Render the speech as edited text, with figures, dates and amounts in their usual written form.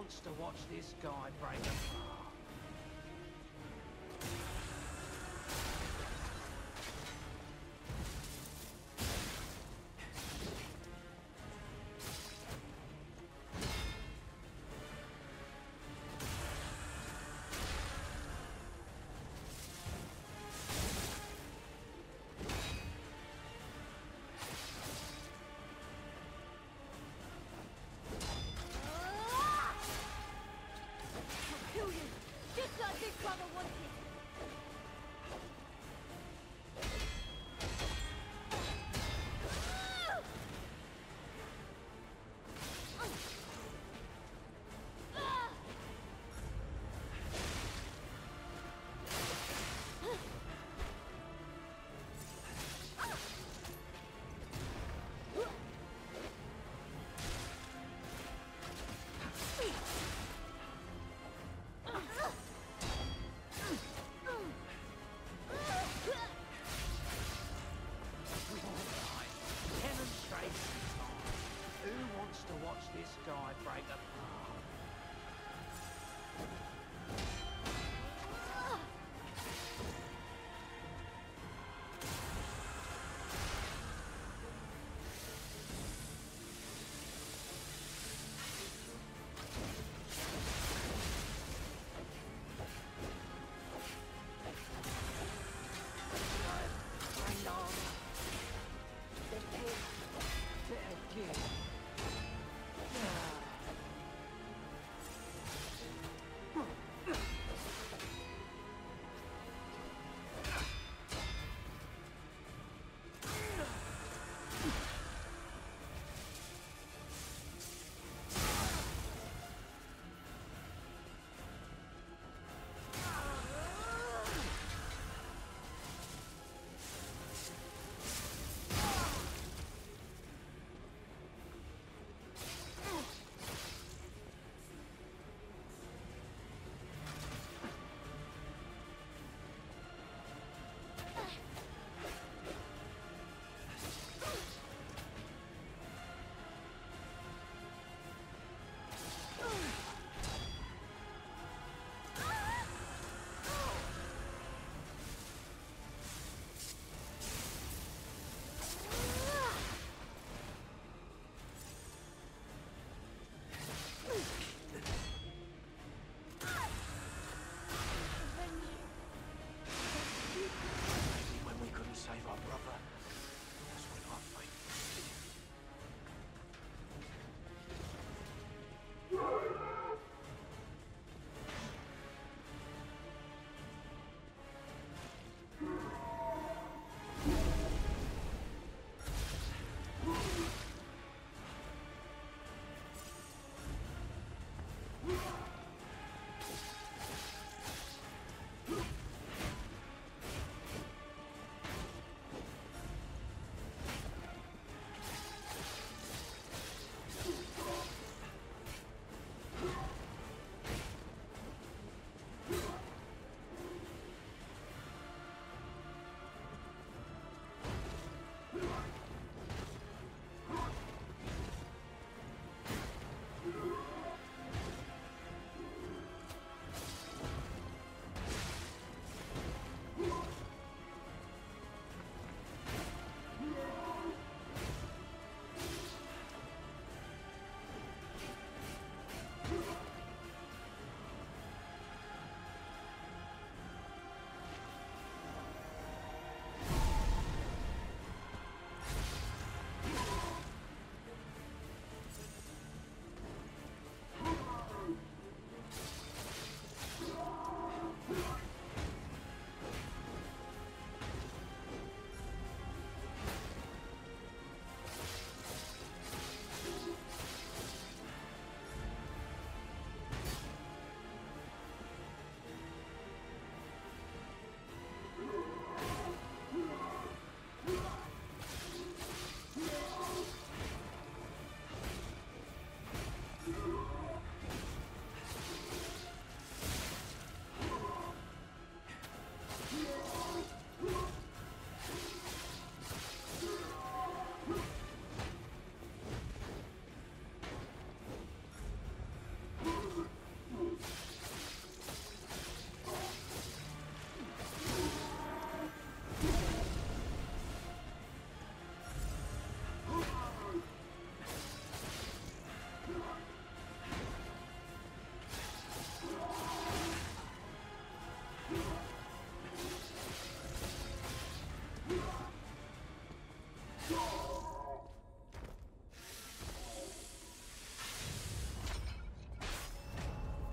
wants to watch this guy break apart. Who wants to watch this guy break apart?